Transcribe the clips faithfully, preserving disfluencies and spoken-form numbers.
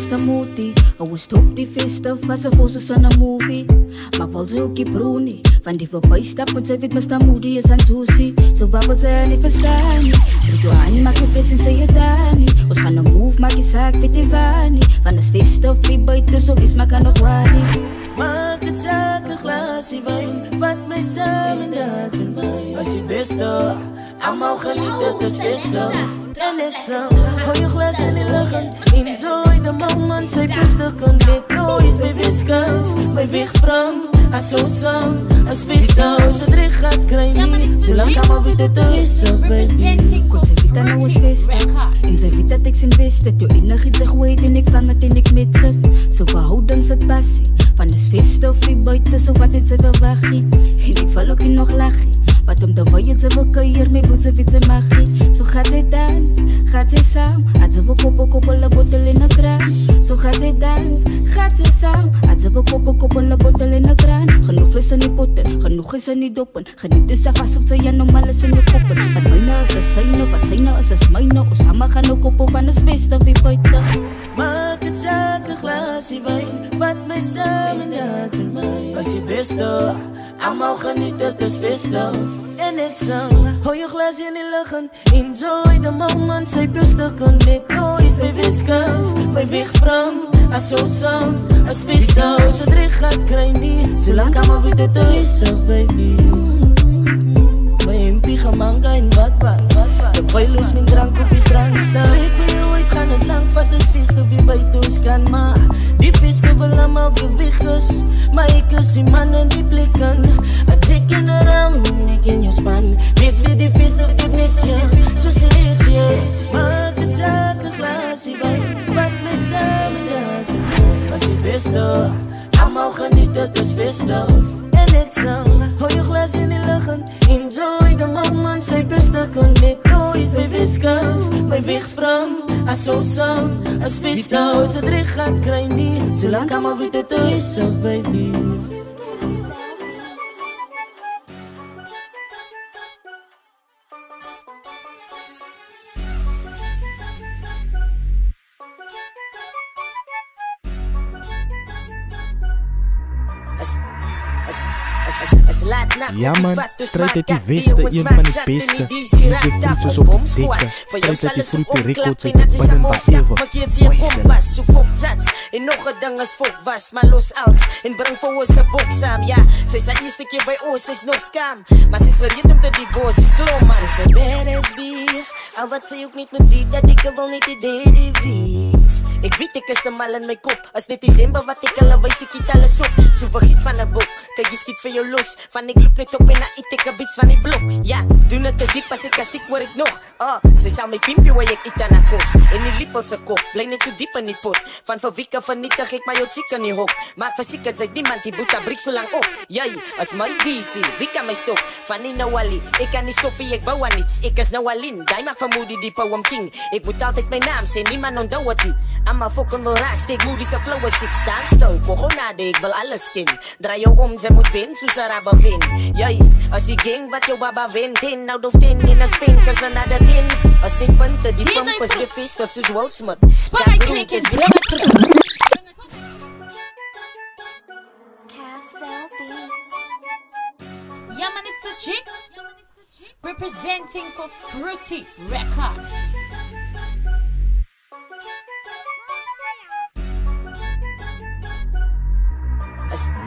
alles dan moet ie. Hoe stop die feesten vast of ons is in een movie. Maar val ze ook die broenie, want die voorbij stappen, zij weet mis dan moedie is aan Susie. Zo wat wil zij niet verstaan nie. Druk jou aan, maak je fris en zij je daar nie. Ons gaan een move, maak je zaak, weet die waar nie. Want is feest of wie buiten, zo is maar kan nog waar nie. Maak het zaak, een glaasje wijn, vat mij samen, dans met mij. Als je beste, allemaal genieten, het is feesten. En ik zal, hou je glas in de lucht. Enjoy the moment, zij beste kan dit nooit meer wisken. Bij wegsprang, als zo zang, als feesten. Als het recht gaat, krijg je niet, zolang allemaal weer de testen, baby. Goed, zij weet aan ons feesten. En zij weet dat ik zijn wist, dat je enig iets zegt, weet en ik vang het en ik mits het. Zo verhoudings het passie. Van is feest of wie buiten, zo wat het ze wel wachie. En ik val ook in nog lachie. Wat om de waaier ze wil keier, mee moet ze wit ze magie. Zo gaat zij dans, gaat zij saam. Had ze wil koppen, koppelen, botel in een kraan. Zo gaat zij dans, gaat zij saam. Had ze wil koppen, koppelen, botel in een kraan. Genoeg vlees in die potten, genoeg is in die doppen. Geniet is af alsof ze je normaal is in de koppen. Wat mij nou is, is zij nou, wat zij nou is, is mij nou. Of samen gaan ook koppen van is feest of wie buiten. Maak het zaak, een glaasje wijn. Vat mij samen, dans met mij. Als je beste, allemaal genieten, het is feestdag. En ik zal, hou je glas in de lucht. Enjoy the moment, zij beste kan dit nooit meer wisken. Bij wegsprang, als zo zang, als feestdag. Als het recht gaat, krijg je niet, zolang allemaal weer dit feestdag, baby. Mijn M P gaan manga en wat wat. De vuilus, mijn drank op is drank staan. Ik wil je ooit gaan, het lang vat is feestdag, wie bij toes kan maar. Die feesten wil allemaal weer wiggers. Maar ik kus die mannen die blikken. Het zik in de raam, ik in je span. Weet wie die feesten geeft niets, ja, zo zit je. Maak het zaak, een glaasje wijn. Wat me samen dansen. Als je beste, allemaal genieten, het is feestdag. En ik zang, hou je glas in de lucht. Enjoy the moment, zij beste kon dit nooit meer wisken. Mijn wegsprang. Als zo zang, als feestdag. Als het recht gaat, krijg je niet, zolang allemaal weer de feestdag, baby. Ja man, strijd uit die westen, een van de beste. Met je voetjes op de dikke. Strijd uit die vroete records uit de binnen waar eeuwig. En nog een ding als volk was, maar los als. En breng voor ons een boek samen, ja. Zij is de eerste keer bij ons, is nog scam. Maar ze is gereed om te divorce, is klopt man. Ze is een badass bie. Al wat zij ook niet met wie, dat ik wel niet idee die wies. Ik weet ik is de mal in mijn kop. Als dit is hemba wat ik al wees, ik giet alles op. Zo vergiet van een boek, kijk je schiet van jou los. Van ik loop net op en na ik heb iets van die blok. Ja, doe het te diep als het kastiek word ik nog. Ah, ze zou mijn pimpje waar ik iets aan haar koos. En die liep op zijn kop, blijf niet zo diep in die pot. Van verwikken vernietig ik maar jou ziek in die hok. Maar verziekerd zei die man die boet haar brik zo lang op. Jij, als mij visie, wie kan mij stop? Van die nou ali, ik kan niet stoppen, ik bouw aan iets. Ik is nou alleen, jij maakt vermoedie die poem king. Ik moet altijd mijn naam zijn, niemand ontdouwt die. Allemaal fokken wil raak, steek movies en flowers. Ik staan stil, kogonade, ik wil alles ken. Draai jou om, ze moet ben, Susaraba win. Jij, als die gang wat jouw baba win. Ten, nou dof ten, in een spin, kus een ander ten. Als die punten, die pumpers, de feest of Suus Wolfsmut. Spijk, klik is brood. Yaman is the chick, representing for Fruity Records.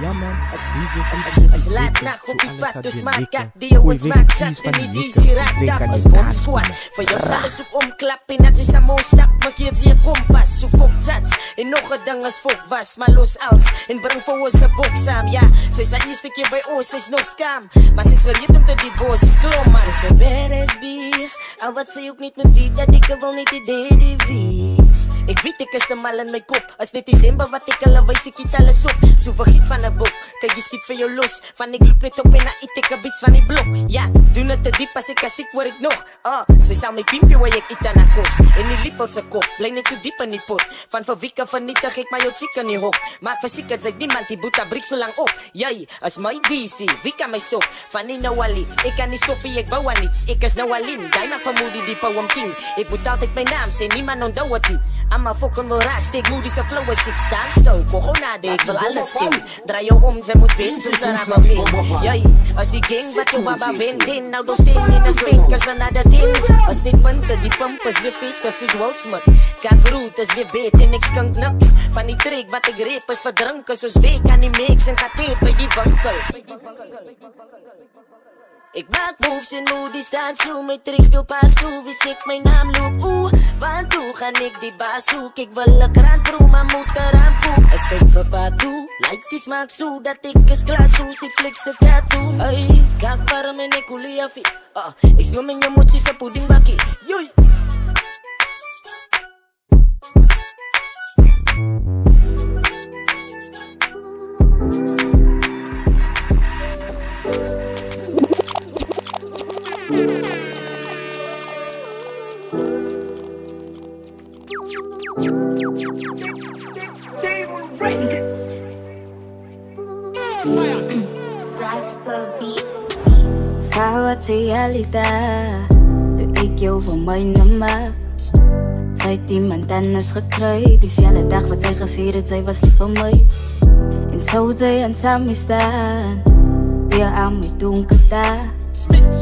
Yaman is D J Fruity. As laat na op die pad, dus maak dat die jongens maakt zat in die visie raakt af als bomsquad. Voor jou zal het zoek omklappen, dat is een moestap, markeert je kompas, zo fokt dat. En nog een ding als volk was, maar los als. En breng voor ons een boek samen, ja. Ze is de eerste keer bij ons, is nog scam. Maar ze is gereed om te divorce, is klopt man. Ze is een badass bie. Al wat zij ook niet met wie, dat ik wel niet idee die wies. Ik weet ik is de mal in mijn kop. Als dit is hemba wat ik al wees, ik giet alles op. Zo vergiet van een boek, kijk je schiet van jou los. Van ik loop net op en na eet ik een bits van die blok. Ja, doe het te diep als ik kastiek word ik nog. Ah, ze zou mijn pimpje waar ik iets aan haar koos. En die liep op zijn kop, blijf net zo diep in die pot. Van verwikken vernietig ik maar jou ziek in die hok. Maar verziekerd zei die man die boet haar brik zo lang op. Jij, als mij D C, wie kan mij stop? Van die nou alleen, ik kan niet stoppen, ik bouw aan iets. Ik is nou alleen, jij maakt vermoedie die poem king. Ik moet altijd mijn naam zijn, niemand ontdouwt die. I'm a fucking wil raak, steek movies en flow is ziek. Staan stil, kon gewoon nadenken, ik wil alles skip. Draai jou om, zij moet winnen, zoals een rababin. Jai, als die gang wat je baba wint in. Nou door zin in een spink, als een ander ding. Als dit punten, die pump is weer feestig, zoals Wolfsmut. Kakroet is weer beet en ik skunk niks. Van die trick wat ik reep is verdrinken, zoals week aan die mix en gaat tape bij die winkel. Ik maak moves en moedies staan zo. Mijn tricks speel pas toe, wie zegt mijn naam loop. Oeh, want hoe ga ik die baas zoek? Ik wil een kraan troe, maar moet eraan poe. Hij steekt voor patoe, lijkt die smaak zo. Dat ik is klaar zo, zie flik ze tattoo. Hey, kijk waarom en ik hoel je afie. uh, Ik speel mijn emoties op puddingbakkie. Joei. Kawat sa realidad, ik jou van mij namak. Zij die mijn tennis gekruid. Die hele dag wat zij gezien het, zij was lief van mij. En zo zij en samen staan, weer aan mijn donker daar.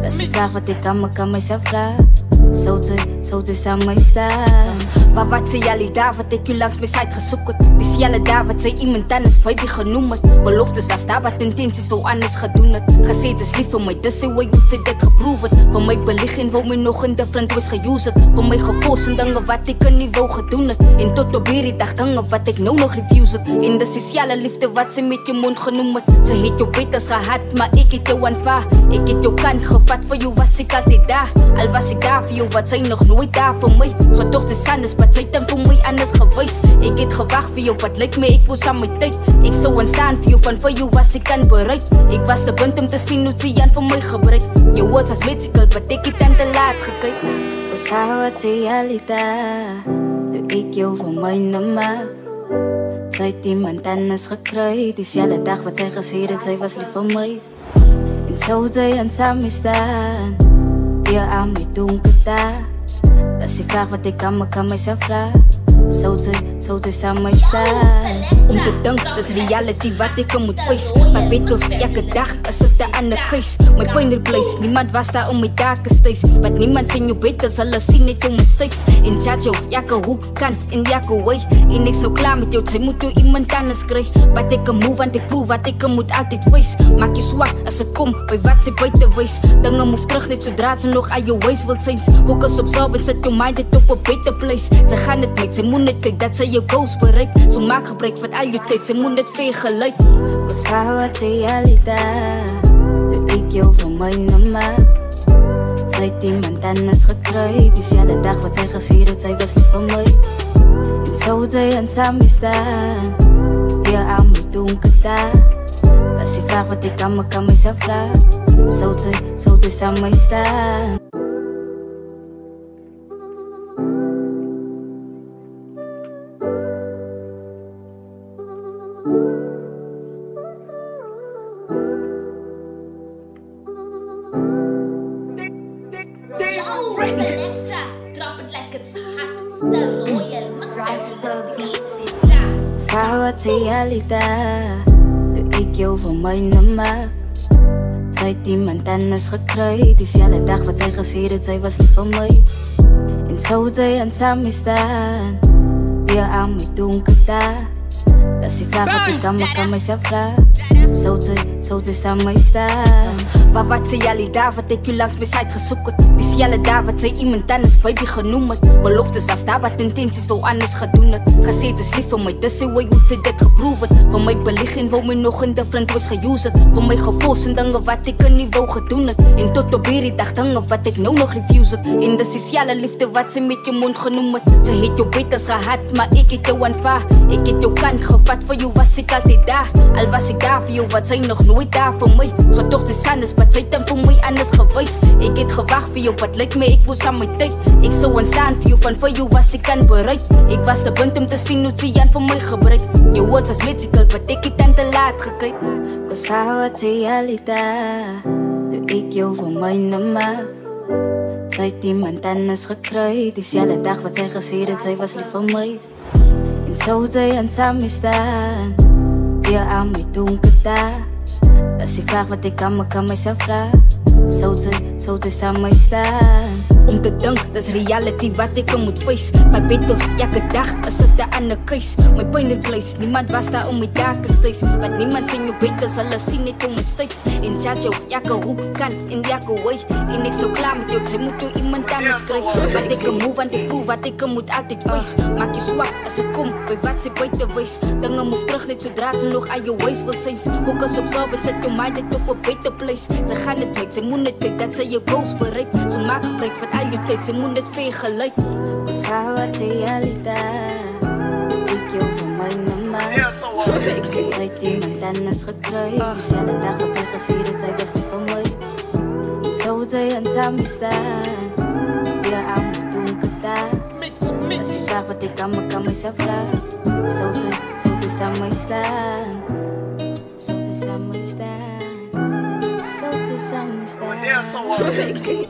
Dat is de vraag wat ik aan me kan mijzelf vragen. Zo zij, zo zij samen staan. Maar wat zei jullie daar, wat ik u langs mis uitgezoekt? Die jelle daar, wat zei iemand anders, baby genoemd. Beloftes was daar, wat intenties wil anders gaan doen het. Gezeten is lief voor mij, dus hoe je ze dit geproefd. Van mij belichting wil mij nog in different ways geused. Van mij gevoels en dingen wat ik er niet wil gedoen het. En tot op hierdie dag dingen wat ik nou nog refuse het. En dat is jelle liefde wat ze met je mond genoemd. Ze heeft jou beters gehad, maar ik heb jou aanvaard. Ik heb jou kant gevat, voor jou was ik altijd daar. Al was ik daar voor jou, wat zij nog nooit daar voor mij. Gedocht is anders, wat zij dan voor mij anders geweest. Ik heb gewacht voor jou. Wat lijkt me, ik was aan mijn tijd. Ik zou ontstaan voor jou, van voor jou was ik aan bereid. Ik was te bent om te zien hoe ze aan voor mij gebruikt. Je woord was mythical, wat ik het aan te laat gekeken. Was vrouw wat realidad, doe ik jou van mij namak. Zij iemand anders gekruid, die hele dag wat zij gezien het, zij was lief voor mij. En zo zij aan samen staan, weer aan mijn donker daar. Dat is die vraag wat ik aan me kan mijzelf vragen. Zo te, zo te samen staan. Om te denken, dat is reality wat ik moet face. Maar weet ons, elke dag is het de andere keus. Mijn pijn er blijft, niemand was daar om mijn daken steeds. Wat niemand zijn je beter, zal het zien niet om mijn steeds. In Jajo, jake hoek, kan in jake way. En ik zo klaar met jou, zij moet door iemand anders krijgen. Wat ik moet, want ik proef wat ik moet altijd face. Maak je zwak als het komt, bij wat ze buiten wees. Dingen move terug, net zodra ze nog aan je ways wilt zijn. Focus op zelf en zet je mind het op een better place. Ze gaan het met, ze moeten. Kijk dat zij je goals bereikt. Zo maak gebruik van al je tijd, ze moet het vergelijk. Was vrouw wat realidad, doe ik jou van mij namak. Zij iemand anders gekruid, die hele dag wat zij gezien het, zij was lief van mij. En zo zij en samen staan, weer aan mijn donker daar. Dat is die vraag wat ik aan me kan mijzelf vragen. Zo zij, zo zij samen staan. Realidad, doe ik jou van mij namak. Zij iemand anders gekruid. Die hele dag wat zij gezien het, zij was lief van mij. En zo zij en samen staan, weer aan mijn donker daar. Dat is die vraag wat ik aan me kan mijzelf vragen. Zo zij, zo zij samen staan. Maar wat zei jullie daar, wat ik u langs mis uitgezoekt? Die jelle daar, wat zij iemand anders baby genoemd. Beloftes was daar, wat intenties wil anders gaan doen het. Gezeten is lief voor mij, dus hoe je ze dit geproefd. Van mij belichting wil mij nog in different ways geused. Van mij gevoels en dingen wat ik er niet wil gedoen het. En tot op hierdie dag dingen wat ik nou nog refuse het. En dat is jelle liefde wat ze met je mond genoemd. Ze heeft jou beters gehad, maar ik heb jou aanvaard. Ik heb jou kant gevat, voor jou was ik altijd daar. Al was ik daar voor jou, wat zij nog nooit daar voor mij. Gedocht is anders, wat zij dan voor mij anders geweest. Ik heb gewacht voor jou, wat lijkt me, ik was aan mijn tijd. Ik zou ontstaan voor jou, van voor jou was ik aan bereid. Ik was te bent om te zien hoe ze aan voor mij gebruikt. Je woord was mythical, wat ik het aan te laat gekeken. Koos vrouw wat realidad, doe ik jou voor mij namak. Sy het die mantannes gekry, dieselfde dag wat sy gesê het sy was lief vir my. En sou sy aan saam staan, deur aan my donker daar. Dis die vraag wat ek aan my kan myself vra. Sou sy, sou sy saam staan. Om te dink, dis reality wat ek moet face. My betos, elke dag is dit 'n ander keuse. My pyn en kluis, niemand was daar om my take steeds. Want niemand sien jou betes, hulle sien net om my steeds. En judge jou, elke hoek kan en elke way. En ek sou klaar met jou, jy moet jou iemand anders kry. Want ek kan move, want ek proef wat ek moet altyd wees. Maak jy swak as dit kom by wat sy buite wys. Dinge move terug net sodra jy nog aan jou ways wil sien. Focus op self, set your mind op 'n better place. Sy gaan dit met, sy moet net kyk dat sy jou goals bereik. So maak breek wat al jou tyd, sy moet dit vergelyk. Ons vrouw het realiteit, ek jou vir my mama. Ek sê uit die mantannes gekry, dieselfde dag wat sy gesê het sy was lief vir my. Sou sy aan saam staan, deur aan my donker daar. Dis die dag wat ek aan my kan myself vra. Sou sy, sou sy saam staan. Sou sy saam staan. Sou sy saam staan.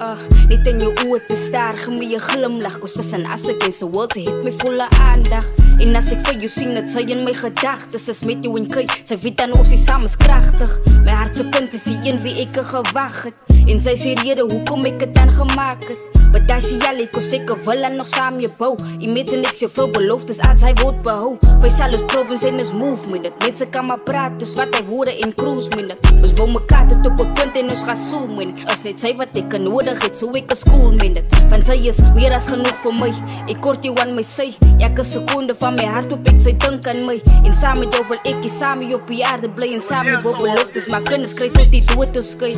Uh, niet in je oor te staar, geef me je glimlach. Koos as en as ek in sy world, sy het my volle aandag. En as ek vir jou sien, het sy in my gedagtes. Is met jou en kyk, sy weet dan ons is samen is krachtig. My hartse punt is die een wie ek gewag het. En sy sê rede hoekom ek het dan gemaak het. Maar daar sê jy, koos ek wil en nog saam je bou. Die mens en ek sê vrou beloftes aan sy woord behou. Wij sal ons problems en ons move minder. Mense kan maar praat, dus wat hy woorde en cruise minder. Ons bou mekaar tot op een punt en ons gaan zoom minder. Is net sy wat ek kan nodig het, so ek is cool minder. Want sy is meer as genoeg vir my. Ek kort jou aan my sy, elke sekonde van my hart op ek sy dink aan my. En saam met jou wil ek hier saam op die aarde bly. En saam met jou beloftes, maar kinders kry tot die dood ons skui.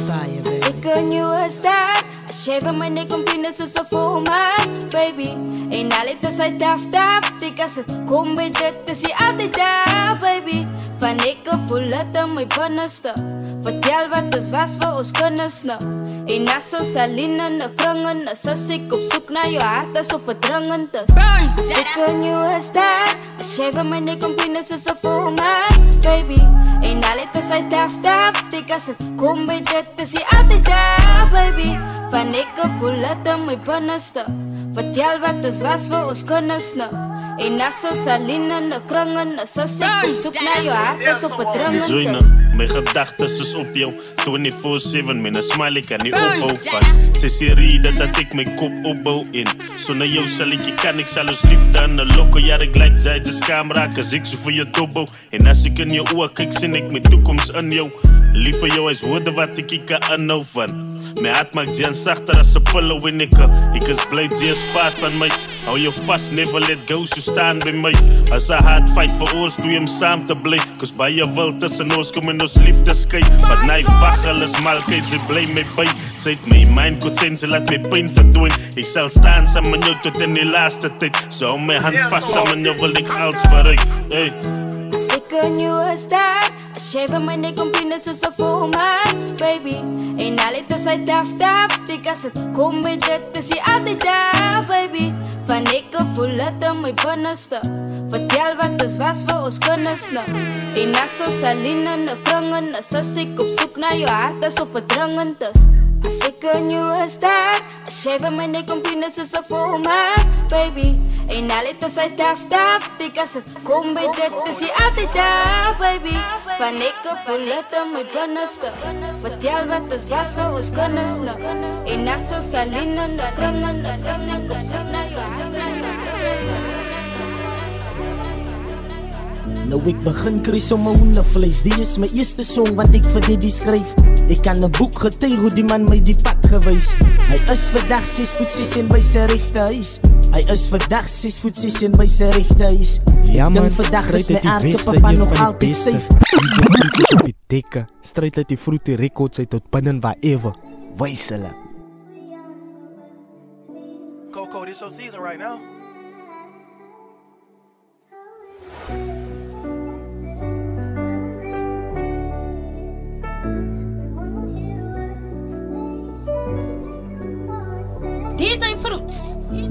As ek in jou is daar, as jy van my nek omteen is is a vol man, baby. En al het ons uit taf taf, dik as het kom by dit is jy altyd daar, baby. Van ek voel het in my binneste. Vertel wat ons was vir ons kinders nou. En as ons alleen in die kringen is, is ek op soek na jou hart asof het dringend is. As ek in jou is daar, as jy van my nek omteen is is a vol man, baby. En al het ons uit taf taf, dik as het kom by dit is jy altyd daar, baby. Van ek voel het in my binneste. Vertel wat ons was vir ons kinders nou. En as ons alleen in die kringen is, is ek op soek na jou hart asof het dringend is. My gedagtes is op jou twenty-four seven, man, een smile ek kan nie opbouw van. Sy sê rede dat ek my kop opbouw in. So na jou sal ek jy kan, ek sal ons liefde aan een lokke. Ja, ek like sy just kaam raak as ek so vir jou dobouw. En as ek in jou oor kyk, sien ek my toekomst in jou. Lief vir jou is woorde wat ek jy kan aanhou van. My hart maak sy aan sachter as een pillow en ek Ek is blij sy is paard van my. Hou jou vast, never let go, so staan by my. As a hard fight vir ons, doe hem saam te bly. Kus baie wil tussen ons, kom in ons liefde sky. Wat na ek wacht, alles malkheid, sy bly my by. Sy het my mind goed zijn, sy laat my pijn verdwijn. Ek sal staan saam met jou tot in die laaste tyd. So hou my hand vast, saam met jou wil ek alles bereik. Hey. As ek in jou is daar, as jy van my nek omteen is is a vol man, baby. En al het ons uit taf taf, dik as het kom by dit is jy altyd daar, baby. Van ek voel het in my binneste. Vertel wat ons was vir ons kinders nou. En as ons alleen in die kringen is, is ek op soek na jou hart asof het dringend is. As ek in jou is daar, as jy van my nek omteen is is a vol man, baby. En al het ons uit taf taf, dik as het kom by dit is jy altyd daar, baby. Van ek voel het in my binneste. Vertel wat ons was vir ons kinders nou. En as ons alleen in die kringen is, is ek op soek na jou hart asof het dringend is. Nou ek begin kries om my hoendevlees. Die is my eerste song wat ek vir Daddy skryf. Ek kan een boek getuig hoe die man my die pad gewys. Hy is vandag six foot six en by sy rechte huis. Hy is vandag six foot six en by sy rechte huis. Ja man, vandag is my aardse papa nog altyd safe. Die boekjes op die dekke, strijd uit die vroete records uit tot binnen waarever. Wees hulle Coco, this your season right now.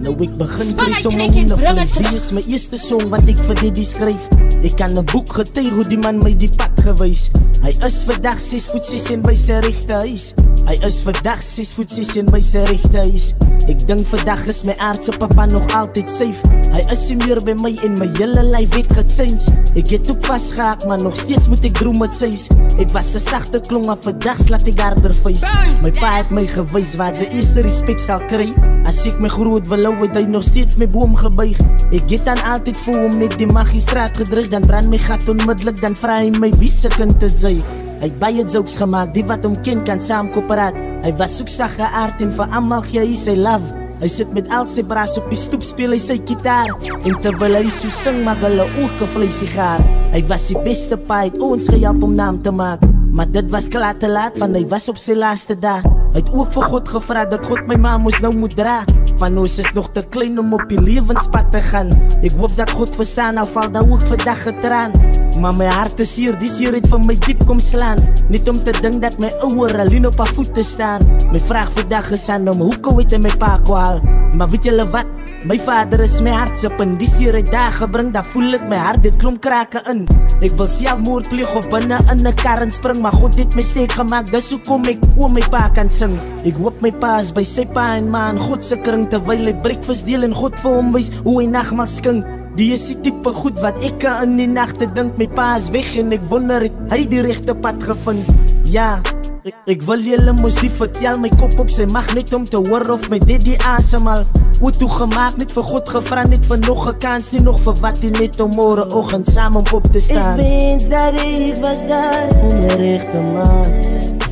Nou Nou ik begin trisomonen vloes. Die is mijn eerste song wat ik voor Diddy schreef. Ik kan een boek getuig hoe die man mij die pad geweest. Hij is vandaag zes voet zes en bij zijn rechte is. Hij is vandaag zes voet zes en bij zijn rechte is. Ik denk vandaag is mijn aardse papa nog altijd safe. Hij is hier meer bij mij en mijn hele lijf weet gechanged. Ik heb ook vastgehaakt maar nog steeds moet ik droom met zees. Ik was een zachte klong maar vandaag slaat ik harder feest. Mijn pa heeft mij geweest waar zijn eerste respect zal krijgen. Als ik me groot wil houden dat hij nog steeds mijn boom gebuigd. Ik heb dan altijd voor hem met die magistraat gedreigd. Dan brand mij gaat onmiddellijk, dan vraag hij mij wie ze kunt te zijn. Hij heeft baie jokes gemaakt, die wat hem kind kan saamkoop praat. Hij was ook saggeaard en van allemaal gee sy love. Hy sit met al sy braas op die stoep, speel hy sy gitaar. En terwyl hy so sing, maak hulle ook een vleesigaar. Hy was die beste pa, het ons gehelp om naam te maak. Maar dit was klaar te laat, want hy was op sy laaste dag. Hy het ook vir God gevra, dat God my ma moes nou moet dra. Van ons is nog te klein om op die levenspad te gaan. Ek hoop dat God verstaan, al val daar ook vandag getraan. Maar my hart is hier, die sier het van my diep kom slaan. Niet om te dink dat my ouwe alleen op haar voeten staan. My vraag vandag is aan om, hoe kou het in my pa kwaal? Maar weet julle wat? My vader is my hartsip en die sier het daar gebring. Daar voel ek my hart, dit klom krake in. Ek wil selfmoord pleeg of binnen in een karren spring. Maar God het my steek gemaakt, dus hoe kom ek oor my pa kan sing? Ek hoop my pa is by sy pa en ma in Godse kring. Terwijl hy breakfast deel en God vir hom wees hoe hy nagmaal skink. Die is die type goed wat ek in die nachte dink. My pa is weg en ek wonder het hy die rechte pad gevind. Ja, ek, ek wil jylle moes die vertel. My kop op sy mag net om te hoor of my daddy asemal. Oor toegemaakt, net vir God gevra, net vir nog een kans. Nie nog vir wat hy net om morgenochtend saam om op te staan. Ek wens dat ek was daar om die rechte man,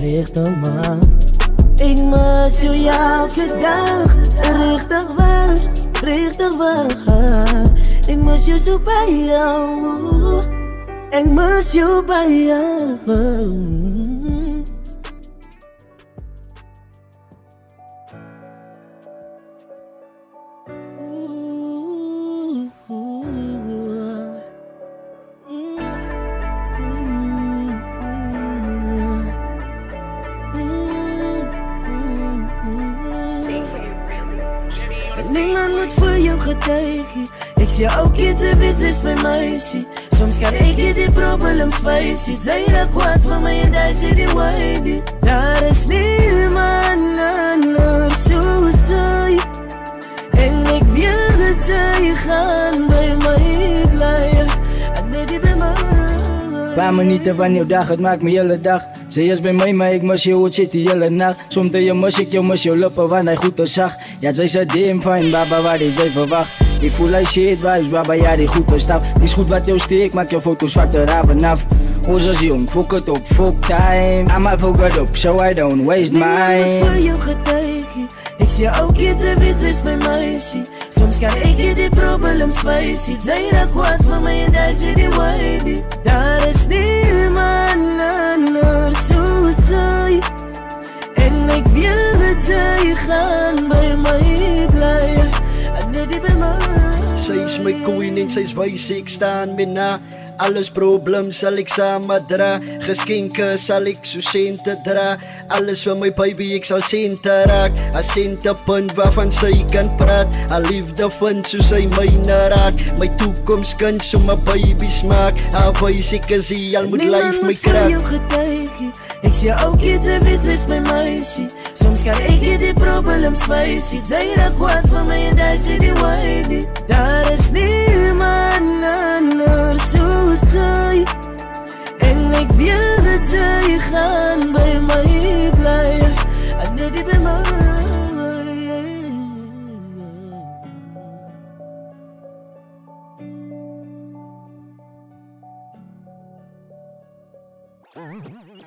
rechte man. Ek mis jou elke dag, regtig waar, regtig waar. Ek mis jou so baie, ek mis jou baie. Niemand moet voor jou getuigen. Ik zie ook iets en wit is mijn meisje. Soms kan ik je die problemen spijzen. Zij raakt kwaad van mij en daar zit die wijde. Daar is niemand anders zoals zij. En ik wil dat zij gaan bij mij blijven. En nee, die bij mij. Waar me niet van jouw dag, het maakt me hele dag. Zij is bij mij, maar ik mis je hoe het zit die hele nacht. Soms mis ik jou, mis jouw lippen, want hij goed is zacht. Ja, zij zei damn fijn, baba, waar die zij verwacht. Ik voel hij shit, waar is baba, ja die goed verstaat. Het is goed wat jou steekt, maak jouw foto's zwarte raven af. Ons als jong, fok het op, fok time. I'ma fok it op, so I don't waste mine. Niemand moet voor jou getuigen. Ik zie ook je te wit is mijn meisje. Soms kan ik je die problemen spijzen. Zij raakt kwaad van mij en daar zit die wijde. Daar is niemand anders zoals zij. En ik wil dat zij gaan bij mij blijven. En niet die bij mij. Zij is mijn queen en zij is wijs, ik sta aan mij na. Alles probleem sal ek saam dra. Geskenke sal ek so sente dra. Alles vir my baby ek sal sente raak. A sente punt waarvan sy kan praat. A liefde vind so sy myne raak. My toekomstkind so my baby smaak. A wys ek is hy al moet lyf my kraak. Niemand moet vir jou getuigie. Ek sê ook jy te wit is my meisie. Soms kan ek jy die problemen spijsie. Sy raak kwaad vir my en daar sê die waardie. Daar is niemand anders so. En ik wil dat zij gaan bij mij blijven. En niet die bij mij. Mm-hmm.